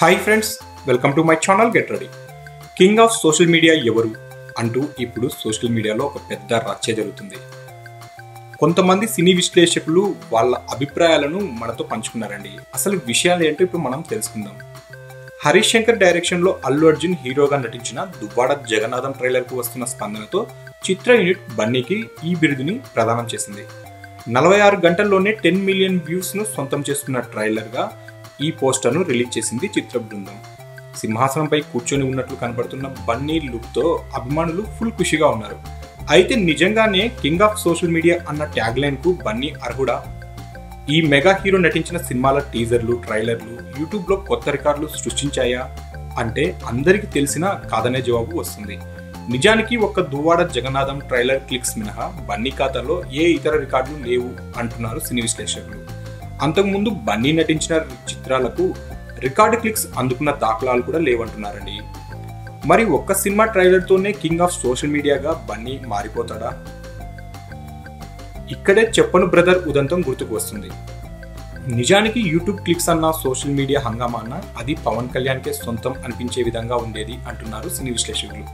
Hi friends, welcome to my channel get ready. King of social media ఎవరు అంటూ ఇప్పుడు social మీడియాలో ఒక పెద్ద రచ్చ జరుగుతుంది. కొంతమంది సినీ విశ్లేషకులు వాళ్ళ అభిప్రాయాలను మనతో పంచుకున్నారండి. అసలు విషయాలు ఏంటో ఇప్పుడు మనం తెలుసుకుందాం. హరిశంకర్ డైరెక్షన్లో అల్లు అర్జున్ హీరోగా నటించిన దువ్వాడ జగన్నాథం ట్రైలర్కు వస్తున్న స్పందనతో చిత్ర యూనిట్ బన్నీకి ఈ బిరుదుని ప్రదానం చేసింది. 46 గంటల్లోనే 10 మిలియన్ వ్యూస్ను సొంతం చేసుకున్న ట్రైలర్గా ఈ పోస్టర్ను రిలీజ్ చేసింది చిత్ర బృందం. సింహాసనంపై కూర్చొని ఉన్నట్లు కనబడుతున్న బన్నీ లుక్తో అభిమానులు ఫుల్ ఖుషిగా ఉన్నారు. అయితే నిజంగానే కింగ్ ఆఫ్ సోషల్ మీడియా అన్న ట్యాగ్ లైన్కు బన్నీ అర్హుడా? ఈ మెగా హీరో నటించిన సినిమాల టీజర్లు, ట్రైలర్లు యూట్యూబ్లో కొత్త రికార్డులు సృష్టించాయా అంటే అందరికీ తెలిసినా కాదనే జవాబు వస్తుంది. నిజానికి ఒక్క దువ్వాడ జగన్నాథం ట్రైలర్ క్లిక్స్ మినహా బన్నీ ఖాతాలో ఏ ఇతర రికార్డులు లేవు అంటున్నారు సినీ విశ్లేషకులు. అంతకుముందు బన్నీ నటించిన చిత్రాలకు రికార్డు క్లిక్స్ అందుకున్న దాఖలాలు కూడా లేవంటున్నారండి. మరి ఒక్క సినిమా ట్రైలర్తోనే కింగ్ ఆఫ్ సోషల్ మీడియాగా బన్నీ మారిపోతాడా? ఇక్కడే చెప్పను బ్రదర్ ఉదంతం గుర్తుకు వస్తుంది. నిజానికి యూట్యూబ్ క్లిక్స్ అన్న, సోషల్ మీడియా హంగామా అన్న అది పవన్ కళ్యాణ్కే సొంతం అనిపించే విధంగా ఉండేది అంటున్నారు సినీ విశ్లేషకులు.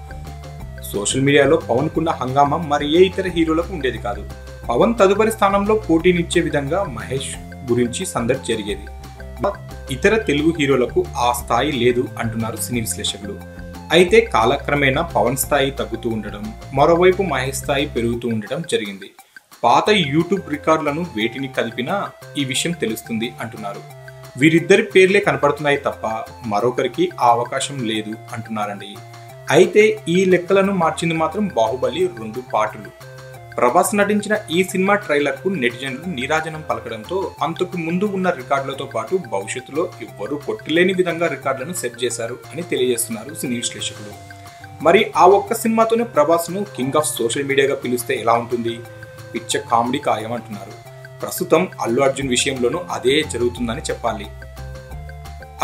సోషల్ మీడియాలో పవన్కున్న హంగామా మరి ఏ ఇతర హీరోలకు ఉండేది కాదు. పవన్ తదుపరి స్థానంలో పోటీనిచ్చే విధంగా మహేష్ గురించి సందడి జరిగేది. ఇతర తెలుగు హీరోలకు ఆ స్థాయి లేదు అంటున్నారు సినీ విశ్లేషకులు. అయితే కాలక్రమేణా పవన్ స్థాయి తగ్గుతూ ఉండడం, మరోవైపు మహేష్ స్థాయి పెరుగుతూ ఉండడం జరిగింది. పాత యూట్యూబ్ రికార్డులను వేటిని కలిపినా ఈ విషయం తెలుస్తుంది అంటున్నారు. వీరిద్దరి పేర్లే కనపడుతున్నాయి తప్ప మరొకరికి ఆ అవకాశం లేదు అంటున్నారండి. అయితే ఈ లెక్కలను మార్చింది మాత్రం బాహుబలి 2 పార్టులు. ప్రభాస్ నటించిన ఈ సినిమా ట్రైలర్కు నెటిజన్లు నీరాజనం పలకడంతో అంతకు ముందు ఉన్న రికార్డులతో పాటు భవిష్యత్తులో ఎవ్వరూ కొట్టిలేని విధంగా రికార్డులను సెట్ చేశారు అని తెలియజేస్తున్నారు సినీ విశ్లేషకులు. మరి ఆ ఒక్క సినిమాతోనే ప్రభాస్ను కింగ్ ఆఫ్ సోషల్ మీడియాగా పిలిస్తే ఎలా ఉంటుంది? పిచ్చ కామెడీ ఖాయమంటున్నారు. ప్రస్తుతం అల్లు అర్జున్ విషయంలోనూ అదే జరుగుతుందని చెప్పాలి.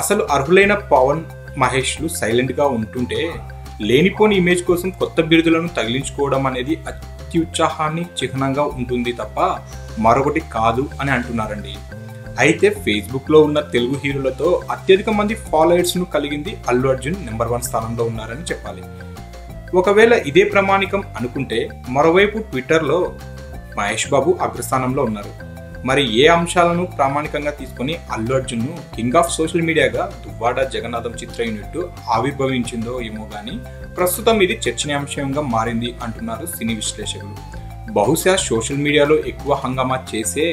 అసలు అర్హులైన పవన్, మహేష్లు సైలెంట్గా ఉంటుంటే లేనిపోని ఇమేజ్ కోసం కొత్త బిరుదులను తగిలించుకోవడం అనేది అత్యుత్సాహాన్ని చిహ్నంగా ఉంటుంది తప్ప మరొకటి కాదు అని అంటున్నారండి. అయితే ఫేస్బుక్లో ఉన్న తెలుగు హీరోలతో అత్యధిక మంది ఫాలోయర్స్ను కలిగింది అల్లు అర్జున్ నెంబర్ 1 స్థానంలో ఉన్నారని చెప్పాలి. ఒకవేళ ఇదే ప్రమాణికం అనుకుంటే మరోవైపు ట్విట్టర్లో మహేష్ బాబు అగ్రస్థానంలో ఉన్నారు. మరి ఏ అంశాలను ప్రామాణికంగా తీసుకుని అల్లు అర్జున్ను కింగ్ ఆఫ్ సోషల్ మీడియాగా దువ్వాడ జగన్నాథం చిత్ర యూనిట్ ఆవిర్భవించిందో ఏమో కానీ ప్రస్తుతం ఇది చర్చనీయాంశంగా మారింది అంటున్నారు సినీ విశ్లేషకులు. బహుశా సోషల్ మీడియాలో ఎక్కువ హంగామా చేసే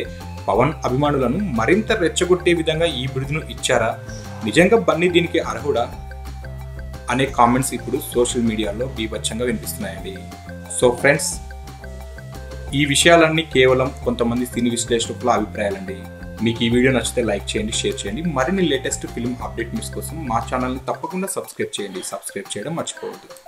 పవన్ అభిమానులను మరింత రెచ్చగొట్టే విధంగా ఈ బిరుదును ఇచ్చారా? నిజంగా బన్నీ దీనికి అర్హుడా అనే కామెంట్స్ ఇప్పుడు సోషల్ మీడియాలో బీభత్సంగా వినిపిస్తున్నాయండి. సో ఫ్రెండ్స్, ఈ విషయాలన్నీ కేవలం కొంతమంది సినీ విశ్లేషకుల అభిప్రాయాలండి. మీకు ఈ వీడియో నచ్చితే లైక్ చేయండి, షేర్ చేయండి. మరిన్ని లేటెస్ట్ ఫిల్మ్ అప్డేట్ న్యూస్ కోసం మా ఛానల్ని తప్పకుండా సబ్స్క్రైబ్ చేయండి. సబ్స్క్రైబ్ చేయడం మర్చిపోవద్దు.